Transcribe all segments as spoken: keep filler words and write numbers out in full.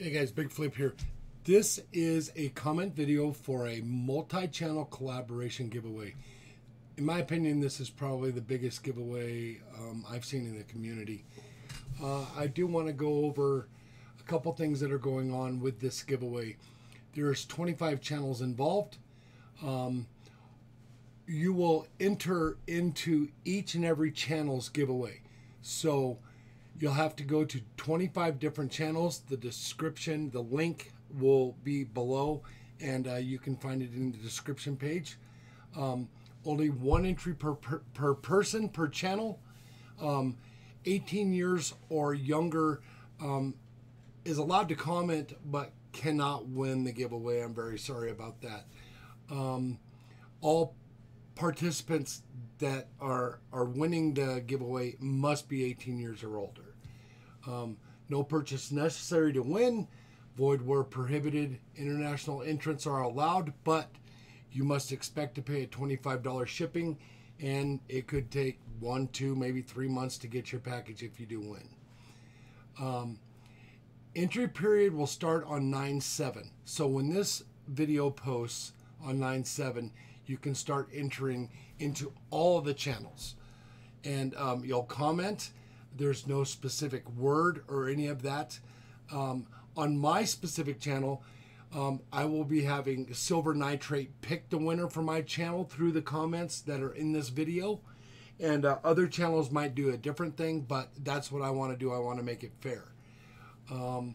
Hey guys, Big Flip here. This is a comment video for a multi-channel collaboration giveaway. In my opinion, this is probably the biggest giveaway um, I've seen in the community. Uh, I do want to go over a couple things that are going on with this giveaway. There's twenty-five channels involved. Um, you will enter into each and every channel's giveaway. So you'll have to go to twenty-five different channels. The description, the link will be below, and uh, you can find it in the description page. Um, only one entry per, per, per person, per channel. Um, eighteen years or younger um, is allowed to comment, but cannot win the giveaway. I'm very sorry about that. Um, all participants that are, are winning the giveaway must be eighteen years or older. Um, no purchase necessary to win. Void where prohibited. International entrants are allowed, but you must expect to pay a twenty-five dollar shipping, and it could take one, two, maybe three months to get your package if you do win. Um, entry period will start on nine seven. So when this video posts on nine seven, you can start entering into all of the channels, and um, you'll comment. There's no specific word or any of that. Um, on my specific channel, um, I will be having Silver Nitrate pick the winner for my channel through the comments that are in this video, and uh, other channels might do a different thing, but that's what I want to do. I want to make it fair. Um,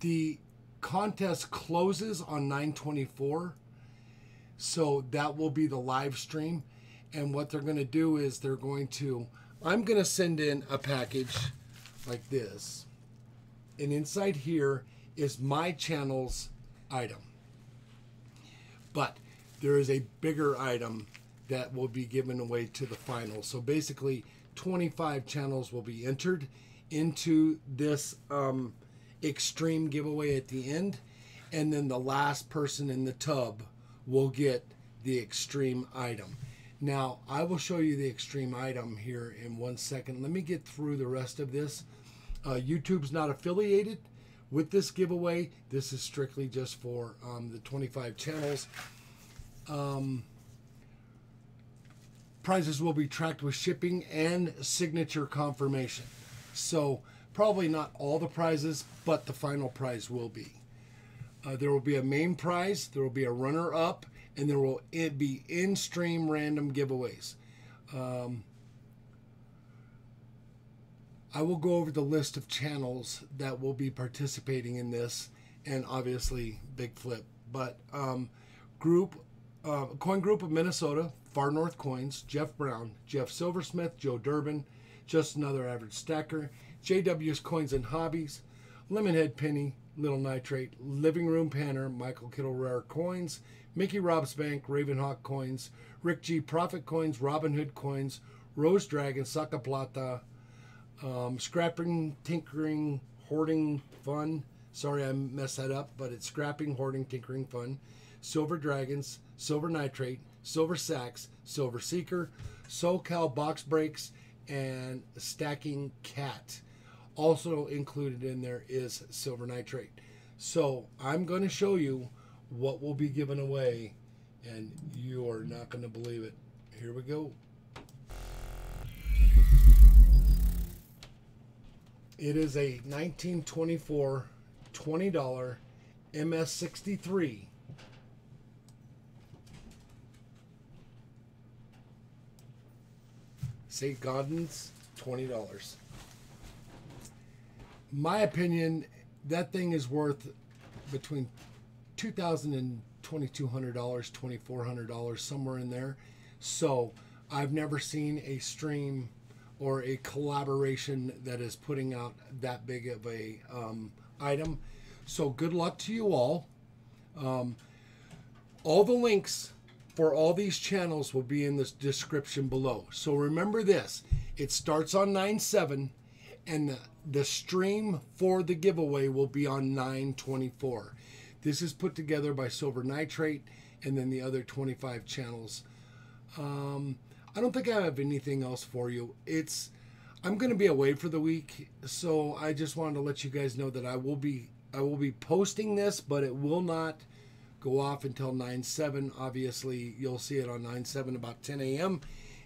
the contest closes on nine twenty-four. So that will be the live stream. And what they're going to do is they're going to, I'm going to send in a package like this. And inside here is my channel's item. But there is a bigger item that will be given away to the final. So basically twenty-five channels will be entered into this um, extreme giveaway at the end. And then the last person in the tub will get the extreme item. Now, I will show you the extreme item here in one second. Let me get through the rest of this. Uh, YouTube's not affiliated with this giveaway. This is strictly just for um, the twenty-five channels. Um, prizes will be tracked with shipping and signature confirmation. So probably not all the prizes, but the final prize will be. Uh, there will be a main prize, there will be a runner-up, and there will it be in-stream random giveaways. Um, I will go over the list of channels that will be participating in this, and obviously Big Flip. But um, group, uh, Coin Group of Minnesota, Far North Coins, Jeff Brown, Jeff Silversmith, Joe Durbin, Just Another Average Stacker, J W's Coins and Hobbies, Lemonhead Penny, Little Nitrate, Living Room Panner, Michael Kittle Rare Coins, Mickey Robs Banks, Ravenhawk Coins, Rick G Profit Coins, Robin Hood Coins, Rose Dragon, Saca Plata, um, Scrapping, Tinkering, Hoarding, Fun. Sorry, I messed that up, but it's Scrapping, Hoarding, Tinkering, Fun. Silver Dragons, Silver Nitrate, Silver Sax, Silver Seeker, SoCal Box Breaks, and Stacking Kat. Also included in there is Silver Nitrate. So I'm going to show you what will be given away, and you are not going to believe it. Here we go. It is a nineteen twenty-four twenty dollar M S sixty-three. Saint-Gaudens twenty dollars. My opinion, that thing is worth between two thousand dollars and twenty-two hundred dollars, twenty-four hundred dollars, somewhere in there. So I've never seen a stream or a collaboration that is putting out that big of a um, item. So good luck to you all. Um, all the links for all these channels will be in the description below. So remember this, it starts on nine seven, and the The stream for the giveaway will be on nine twenty-four. This is put together by Silver Nitrate and then the other twenty-five channels. Um, I don't think I have anything else for you. It's I'm going to be away for the week, so I just wanted to let you guys know that I will be I will be posting this, but it will not go off until nine seven. Obviously, you'll see it on nine seven about ten A M,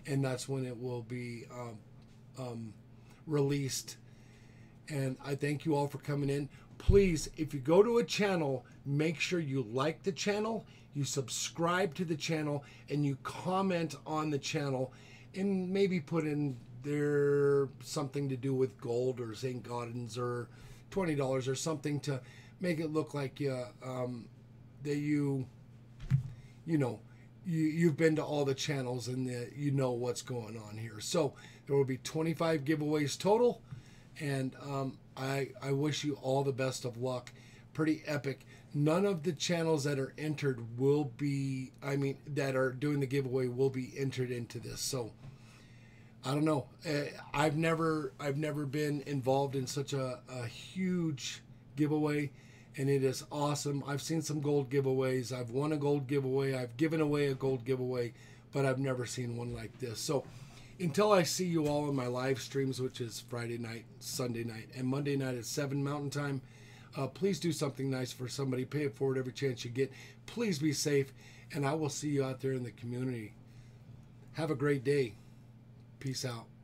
and that's when it will be um, um, released. And I thank you all for coming in. Please, if you go to a channel, make sure you like the channel, you subscribe to the channel, and you comment on the channel, and maybe put in there something to do with gold or Saint-Gaudens or twenty dollars or something to make it look like you, um, that you, you know, you, you've been to all the channels and the, you know what's going on here. So there will be twenty-five giveaways total. And um, I, I wish you all the best of luck. Pretty epic. None of the channels that are entered will be, I mean, that are doing the giveaway will be entered into this. So I don't know. I've never, I've never been involved in such a, a huge giveaway, and it is awesome. I've seen some gold giveaways. I've won a gold giveaway. I've given away a gold giveaway, but I've never seen one like this. So until I see you all in my live streams, which is Friday night, Sunday night, and Monday night at seven Mountain Time, uh, please do something nice for somebody. Pay it forward every chance you get. Please be safe, and I will see you out there in the community. Have a great day. Peace out.